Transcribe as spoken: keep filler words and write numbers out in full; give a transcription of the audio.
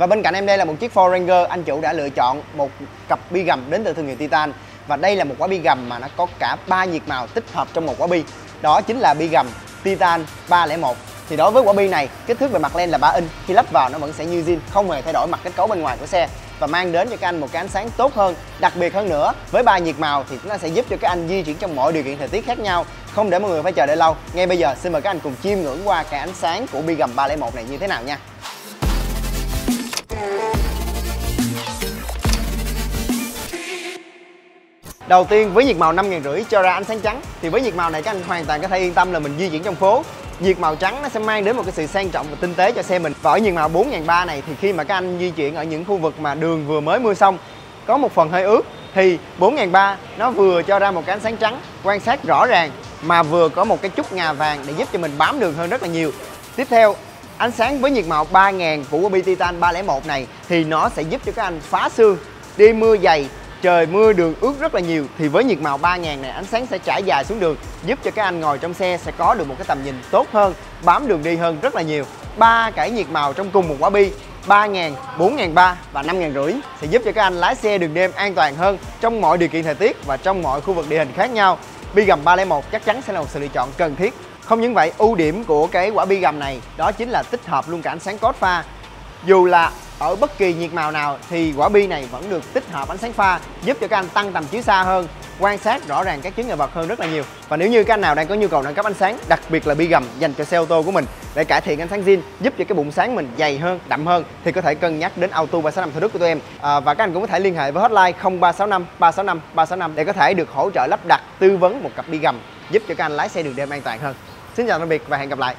Và bên cạnh em đây là một chiếc Ford Ranger, anh chủ đã lựa chọn một cặp bi gầm đến từ thương hiệu Titan. Và đây là một quả bi gầm mà nó có cả ba nhiệt màu tích hợp trong một quả bi. Đó chính là bi gầm Titan ba không một. Thì đối với quả bi này, kích thước về mặt len là ba inch, khi lắp vào nó vẫn sẽ như zin, không hề thay đổi mặt kết cấu bên ngoài của xe và mang đến cho các anh một cái ánh sáng tốt hơn. Đặc biệt hơn nữa, với ba nhiệt màu thì nó sẽ giúp cho các anh di chuyển trong mọi điều kiện thời tiết khác nhau, không để mọi người phải chờ đợi lâu. Ngay bây giờ xin mời các anh cùng chiêm ngưỡng qua cái ánh sáng của bi gầm ba không một này như thế nào nha. Đầu tiên với nhiệt màu năm nghìn năm trăm cho ra ánh sáng trắng, thì với nhiệt màu này các anh hoàn toàn có thể yên tâm là mình di chuyển trong phố. Nhiệt màu trắng nó sẽ mang đến một cái sự sang trọng và tinh tế cho xe mình. Và ở nhiệt màu bốn nghìn ba trăm này thì khi mà các anh di chuyển ở những khu vực mà đường vừa mới mưa xong, có một phần hơi ướt, thì bốn nghìn ba trăm nó vừa cho ra một cái ánh sáng trắng quan sát rõ ràng mà vừa có một cái chút ngà vàng để giúp cho mình bám đường hơn rất là nhiều. Tiếp theo, ánh sáng với nhiệt màu ba nghìn của Bi Titan ba không một này thì nó sẽ giúp cho các anh phá sương, đi mưa dày, trời mưa đường ướt rất là nhiều, thì với nhiệt màu ba nghìn này ánh sáng sẽ trải dài xuống đường, giúp cho các anh ngồi trong xe sẽ có được một cái tầm nhìn tốt hơn, bám đường đi hơn rất là nhiều. Ba cái nhiệt màu trong cùng một quả bi ba nghìn, bốn nghìn ba trăm và năm nghìn năm trăm sẽ giúp cho các anh lái xe đường đêm an toàn hơn trong mọi điều kiện thời tiết và trong mọi khu vực địa hình khác nhau. Bi gầm ba không một chắc chắn sẽ là một sự lựa chọn cần thiết. Không những vậy, ưu điểm của cái quả bi gầm này đó chính là tích hợp luôn cả ánh sáng cốt pha. Dù là ở bất kỳ nhiệt màu nào thì quả bi này vẫn được tích hợp ánh sáng pha, giúp cho các anh tăng tầm chiếu xa hơn, quan sát rõ ràng các chướng ngại vật hơn rất là nhiều. Và nếu như các anh nào đang có nhu cầu nâng cấp ánh sáng, đặc biệt là bi gầm dành cho xe ô tô của mình để cải thiện ánh sáng zin, giúp cho cái bụng sáng mình dày hơn, đậm hơn, thì có thể cân nhắc đến Auto ba sáu năm Thủ Đức của tụi em. À, và các anh cũng có thể liên hệ với hotline không ba sáu năm ba sáu năm ba sáu năm để có thể được hỗ trợ lắp đặt, tư vấn một cặp bi gầm giúp cho các anh lái xe đường đêm an toàn hơn. Xin chào tạm biệt và hẹn gặp lại.